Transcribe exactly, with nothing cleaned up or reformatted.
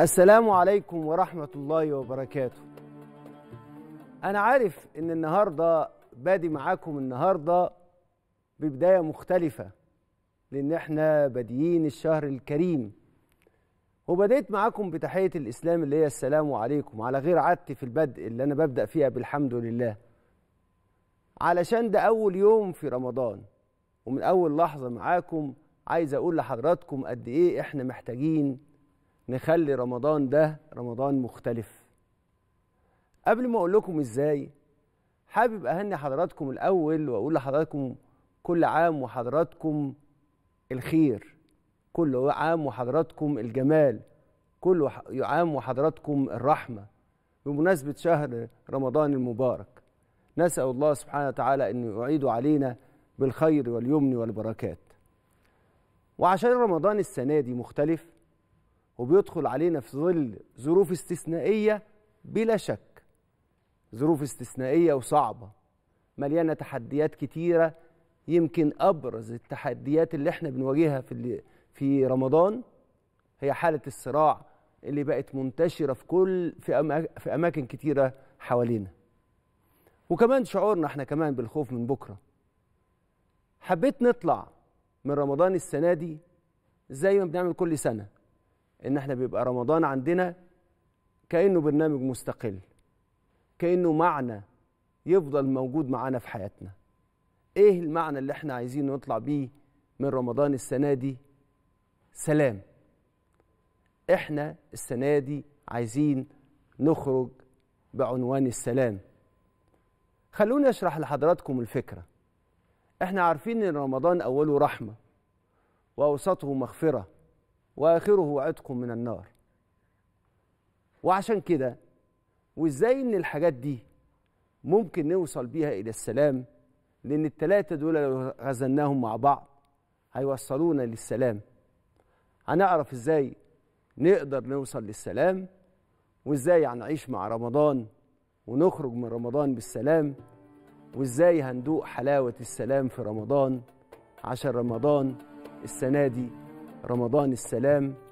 السلام عليكم ورحمة الله وبركاته. أنا عارف إن النهاردة بادي معاكم النهاردة ببداية مختلفة، لأن إحنا بادئين الشهر الكريم، وبدأت معاكم بتحية الإسلام اللي هي السلام عليكم، على غير عادتي في البدء اللي أنا ببدأ فيها بالحمد لله، علشان ده أول يوم في رمضان. ومن أول لحظة معاكم عايز أقول لحضراتكم قد إيه إحنا محتاجين نخلي رمضان ده رمضان مختلف. قبل ما أقول لكم إزاي، حابب أهني حضراتكم الأول وأقول لحضراتكم كل عام وحضراتكم الخير، كل عام وحضراتكم الجمال، كل عام وحضراتكم الرحمة، بمناسبة شهر رمضان المبارك. نسأل الله سبحانه وتعالى أن يعيد علينا بالخير واليمن والبركات. وعشان رمضان السنة دي مختلف وبيدخل علينا في ظل ظروف استثنائية، بلا شك ظروف استثنائية وصعبة مليانة تحديات كتيرة، يمكن أبرز التحديات اللي احنا بنواجهها في في رمضان هي حالة الصراع اللي بقت منتشرة في كل في, أما في أماكن كتيرة حوالينا، وكمان شعورنا احنا كمان بالخوف من بكرة. حبيت نطلع من رمضان السنة دي زي ما بنعمل كل سنة، إن احنا بيبقى رمضان عندنا كأنه برنامج مستقل، كأنه معنى يفضل موجود معانا في حياتنا. إيه المعنى اللي احنا عايزين نطلع بيه من رمضان السنة دي؟ سلام. احنا السنة دي عايزين نخرج بعنوان السلام. خلوني أشرح لحضراتكم الفكرة. احنا عارفين إن رمضان أوله رحمة وأوسطه مغفرة وآخره وعدكم من النار. وعشان كده وإزاي إن الحاجات دي ممكن نوصل بيها إلى السلام، لأن التلاتة دول لو غزلناهم مع بعض هيوصلونا للسلام. هنعرف إزاي نقدر نوصل للسلام، وإزاي هنعيش مع رمضان ونخرج من رمضان بالسلام، وإزاي هندوق حلاوة السلام في رمضان، عشان رمضان السنة دي رمضان السلام